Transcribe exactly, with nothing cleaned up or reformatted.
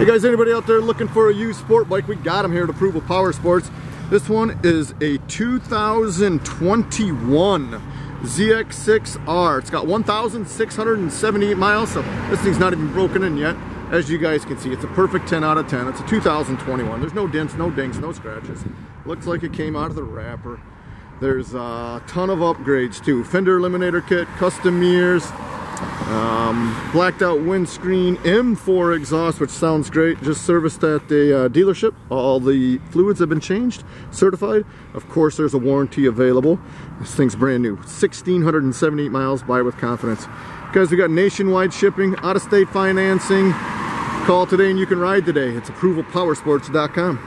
Hey guys, anybody out there looking for a used sport bike? We got them here at Approval Power Sports. This one is a two thousand twenty-one Z X six R. It's got one thousand six hundred seventy-eight miles, so this thing's not even broken in yet. As you guys can see, it's a perfect ten out of ten. It's a two thousand twenty-one. There's no dents, no dings, no scratches. Looks like it came out of the wrapper. There's a ton of upgrades too. Fender eliminator kit, custom mirrors, um, blacked out windscreen, M four exhaust, which sounds great. Just serviced at the uh, dealership. All the fluids have been changed, certified. Of course, there's a warranty available. This thing's brand new. one thousand six hundred seventy-eight miles, buy with confidence. Guys, we got nationwide shipping, out-of-state financing. Call today and you can ride today. It's approval power sports dot com.